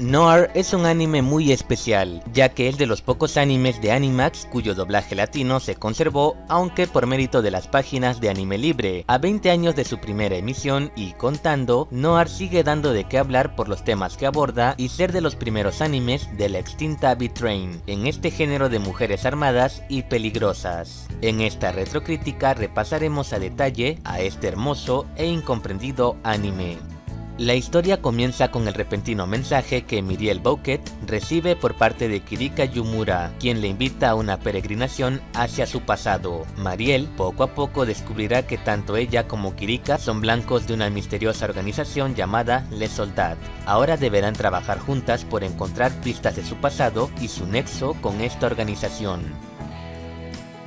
Noir es un anime muy especial, ya que es de los pocos animes de Animax cuyo doblaje latino se conservó, aunque por mérito de las páginas de Anime Libre. A 20 años de su primera emisión y contando, Noir sigue dando de qué hablar por los temas que aborda y ser de los primeros animes de la extinta Bee Train, en este género de mujeres armadas y peligrosas. En esta retrocrítica repasaremos a detalle a este hermoso e incomprendido anime. La historia comienza con el repentino mensaje que Mireille Bouquet recibe por parte de Kirika Yumura, quien le invita a una peregrinación hacia su pasado. Mireille poco a poco descubrirá que tanto ella como Kirika son blancos de una misteriosa organización llamada Les Soldats. Ahora deberán trabajar juntas por encontrar pistas de su pasado y su nexo con esta organización.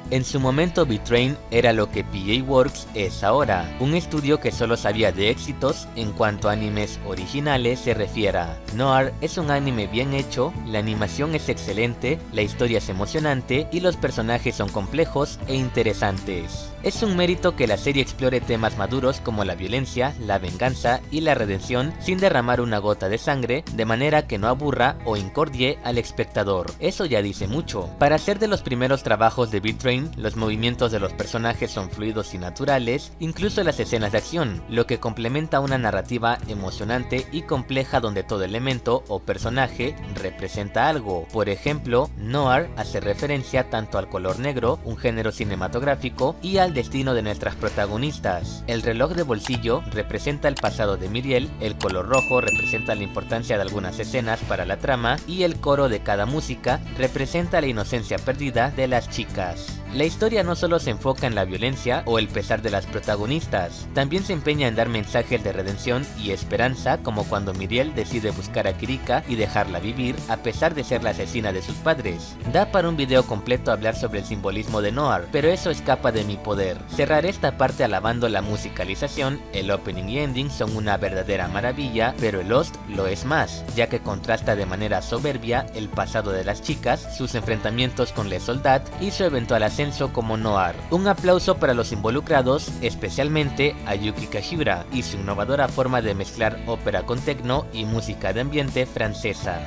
En su momento, Bee Train era lo que PA Works es ahora, un estudio que solo sabía de éxitos en cuanto a animes originales se refiera. Noir es un anime bien hecho, la animación es excelente, la historia es emocionante y los personajes son complejos e interesantes. Es un mérito que la serie explore temas maduros como la violencia, la venganza y la redención sin derramar una gota de sangre, de manera que no aburra o incordie al espectador. Eso ya dice mucho. Para ser de los primeros trabajos de Bee Train, los movimientos de los personajes son fluidos y naturales, incluso las escenas de acción, lo que complementa una narrativa emocionante y compleja donde todo elemento o personaje representa algo. Por ejemplo, Noir hace referencia tanto al color negro, un género cinematográfico, y al destino de nuestras protagonistas. El reloj de bolsillo representa el pasado de Mireille, el color rojo representa la importancia de algunas escenas para la trama y el coro de cada música representa la inocencia perdida de las chicas. La historia no solo se enfoca en la violencia o el pesar de las protagonistas, también se empeña en dar mensajes de redención y esperanza, como cuando Mireille decide buscar a Kirika y dejarla vivir a pesar de ser la asesina de sus padres. Da para un video completo hablar sobre el simbolismo de Noir, pero eso escapa de mi poder. Cerraré esta parte alabando la musicalización, el opening y ending son una verdadera maravilla, pero el OST lo es más, ya que contrasta de manera soberbia el pasado de las chicas, sus enfrentamientos con Les Soldats y su eventual ascenso como Noir. Un aplauso para los involucrados, especialmente a Yuki Kajiura y su innovadora forma de mezclar ópera con techno y música de ambiente francesa.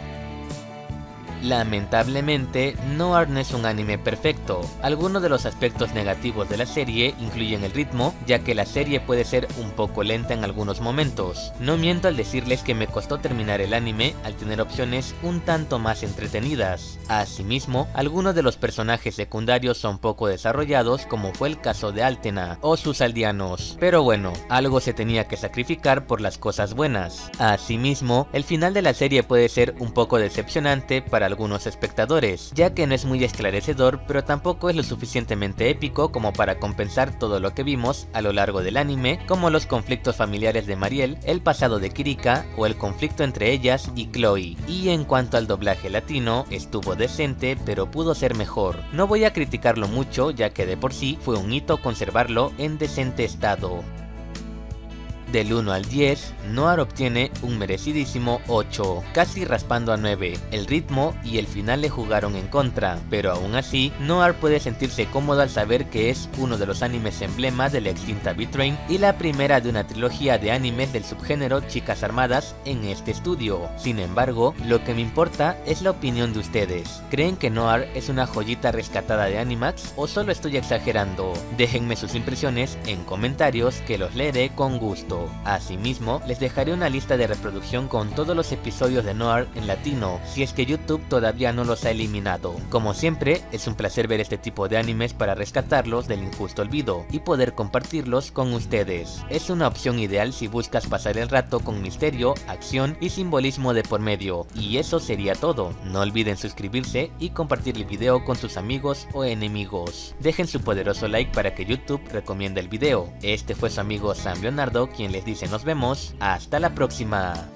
Lamentablemente, Noir no es un anime perfecto. Algunos de los aspectos negativos de la serie incluyen el ritmo, ya que la serie puede ser un poco lenta en algunos momentos. No miento al decirles que me costó terminar el anime al tener opciones un tanto más entretenidas. Asimismo, algunos de los personajes secundarios son poco desarrollados, como fue el caso de Altena o sus aldeanos. Pero bueno, algo se tenía que sacrificar por las cosas buenas. Asimismo, el final de la serie puede ser un poco decepcionante para algunos espectadores, ya que no es muy esclarecedor, pero tampoco es lo suficientemente épico como para compensar todo lo que vimos a lo largo del anime, como los conflictos familiares de Mireille, el pasado de Kirika o el conflicto entre ellas y Chloe. Y en cuanto al doblaje latino, estuvo decente, pero pudo ser mejor. No voy a criticarlo mucho, ya que de por sí fue un hito conservarlo en decente estado. Del 1 al 10, Noir obtiene un merecidísimo 8, casi raspando a 9. El ritmo y el final le jugaron en contra, pero aún así, Noir puede sentirse cómodo al saber que es uno de los animes emblema de la extinta Bee Train y la primera de una trilogía de animes del subgénero chicas armadas en este estudio. Sin embargo, lo que me importa es la opinión de ustedes. ¿Creen que Noir es una joyita rescatada de Animax o solo estoy exagerando? Déjenme sus impresiones en comentarios que los leeré con gusto. Asimismo, les dejaré una lista de reproducción con todos los episodios de Noir en latino, si es que YouTube todavía no los ha eliminado. Como siempre, es un placer ver este tipo de animes para rescatarlos del injusto olvido y poder compartirlos con ustedes. Es una opción ideal si buscas pasar el rato con misterio, acción y simbolismo de por medio. Y eso sería todo. No olviden suscribirse y compartir el video con sus amigos o enemigos. Dejen su poderoso like para que YouTube recomiende el video. Este fue su amigo Sam Leonardo, quien les dice nos vemos, hasta la próxima.